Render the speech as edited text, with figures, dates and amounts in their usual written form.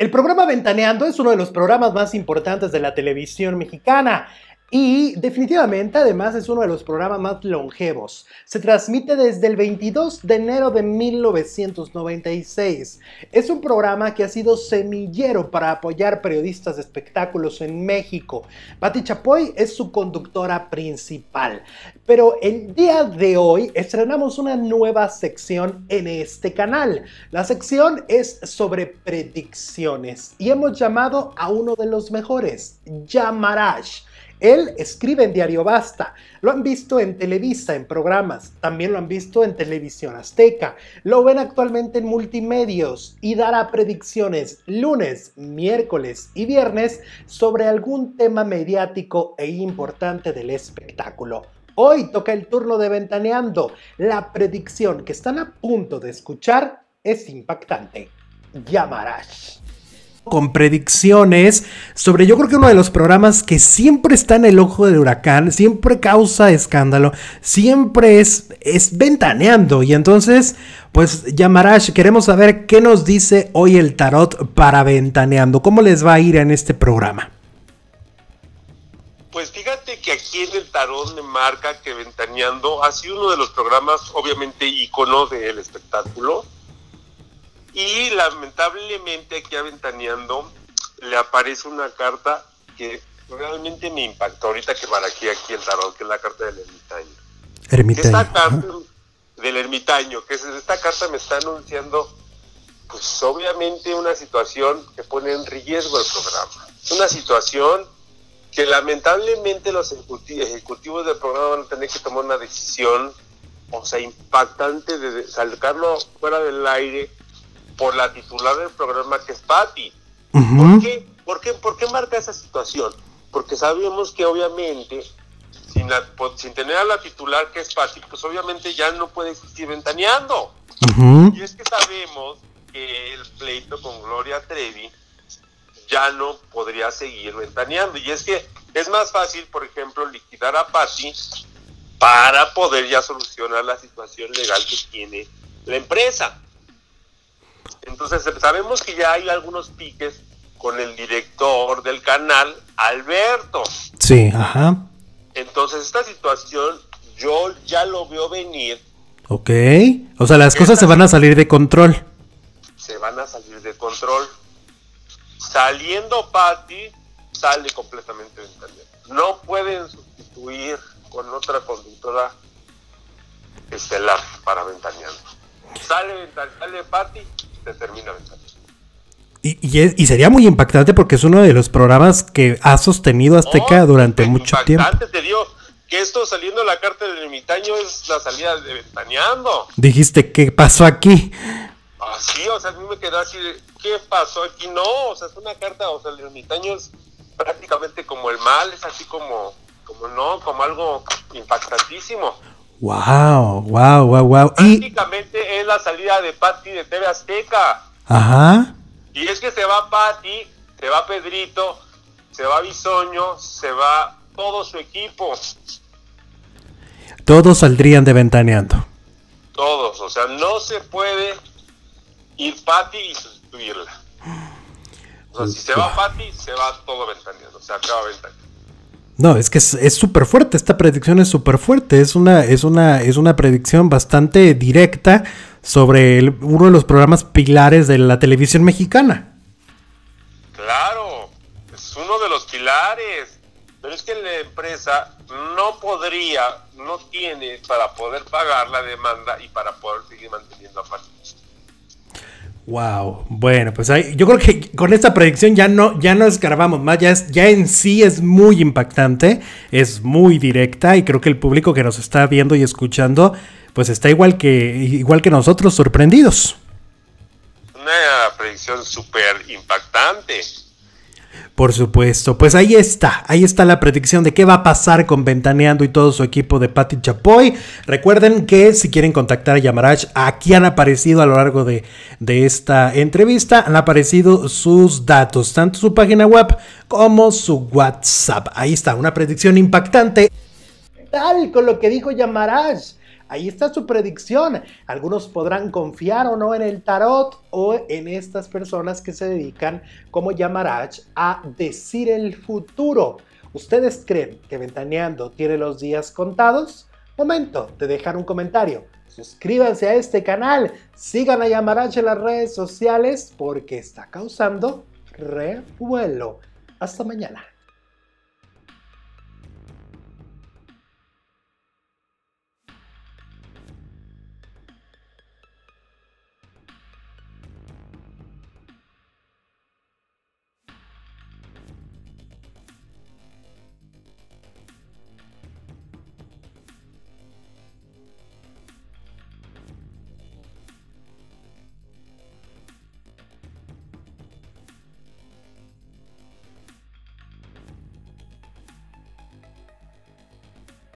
El programa Ventaneando es uno de los programas más importantes de la televisión mexicana y definitivamente además es uno de los programas más longevos. Se transmite desde el 22 de enero de 1996. Es un programa que ha sido semillero para apoyar periodistas de espectáculos en México. Pati Chapoy es su conductora principal. Pero el día de hoy estrenamos una nueva sección en este canal. La sección es sobre predicciones y hemos llamado a uno de los mejores, Yamaraj. Él escribe en Diario Basta, lo han visto en Televisa, en programas, también lo han visto en Televisión Azteca, lo ven actualmente en Multimedios y dará predicciones lunes, miércoles y viernes sobre algún tema mediático e importante del espectáculo. Hoy toca el turno de Ventaneando. La predicción que están a punto de escuchar es impactante. Yamaraj. Con predicciones sobre, yo creo que uno de los programas que siempre está en el ojo del huracán, siempre causa escándalo, siempre es Ventaneando. Y entonces, pues Yamaraj, queremos saber qué nos dice hoy el tarot para Ventaneando. ¿Cómo les va a ir en este programa? Pues fíjate que aquí en el tarot me marca que Ventaneando ha sido uno de los programas, obviamente, ícono del espectáculo. Y lamentablemente aquí a Ventaneando le aparece una carta que realmente me impactó ahorita que barajé aquí el tarot, que es la carta del ermitaño. Esta carta del ermitaño, que esta carta me está anunciando, pues obviamente una situación que pone en riesgo el programa. Es una situación que lamentablemente los ejecutivos del programa van a tener que tomar una decisión, o sea, impactante, de sacarlo fuera del aire por la titular del programa, que es Pati. ¿Por qué marca esa situación? Porque sabemos que obviamente sin tener a la titular, que es Pati, pues obviamente ya no puede existir Ventaneando. Y es que sabemos que el pleito con Gloria Trevi ya no podría seguir Ventaneando. Y es que es más fácil, por ejemplo, liquidar a Pati para poder ya solucionar la situación legal que tiene la empresa. Entonces sabemos que ya hay algunos piques con el director del canal, Alberto. Sí, ajá. Entonces esta situación yo ya lo veo venir. Ok, o sea, las cosas se van a salir de control. Se van a salir de control. Saliendo Pati, sale completamente del canal. No pueden sustituir con otra conductora estelar para Ventaneando. Sale Pati, se termina Ventaneando. Y sería muy impactante porque es uno de los programas que ha sostenido Azteca durante mucho tiempo. Te digo que esto, saliendo la carta del ermitaño, es la salida de Ventaneando. Dijiste, ¿qué pasó aquí? Así, o sea, a mí me quedó así, ¿qué pasó aquí? No, o sea, es una carta, o sea, el ermitaño es prácticamente como el mal, es así como algo impactantísimo. Wow. Prácticamente es la salida de Pati de TV Azteca. Ajá. Y es que se va Pati, se va Pedrito, se va Bisoño, se va todo su equipo. Todos saldrían de Ventaneando. Todos, o sea, no se puede ir Pati y sustituirla. O sea, si se va Pati, se va todo Ventaneando, se acaba Ventaneando. No, es que es súper fuerte, esta predicción es súper fuerte, es una predicción bastante directa sobre uno de los programas pilares de la televisión mexicana. Claro, es uno de los pilares, pero es que la empresa no tiene para poder pagar la demanda y para poder seguir manteniendo a Pati. Wow, bueno, pues yo creo que con esta predicción ya no escarbamos más, ya en sí es muy impactante, es muy directa y creo que el público que nos está viendo y escuchando pues está igual que nosotros, sorprendidos. Una predicción súper impactante. Por supuesto, pues ahí está la predicción de qué va a pasar con Ventaneando y todo su equipo de Pati Chapoy. Recuerden que si quieren contactar a Yamaraj, aquí han aparecido a lo largo de esta entrevista, han aparecido sus datos, tanto su página web como su WhatsApp. Ahí está, una predicción impactante. ¿Qué tal con lo que dijo Yamaraj? Ahí está su predicción. Algunos podrán confiar o no en el tarot o en estas personas que se dedican, como Yamaraj, a decir el futuro. ¿Ustedes creen que Ventaneando tiene los días contados? Momento de dejar un comentario. Suscríbanse a este canal, sigan a Yamaraj en las redes sociales porque está causando revuelo. Hasta mañana.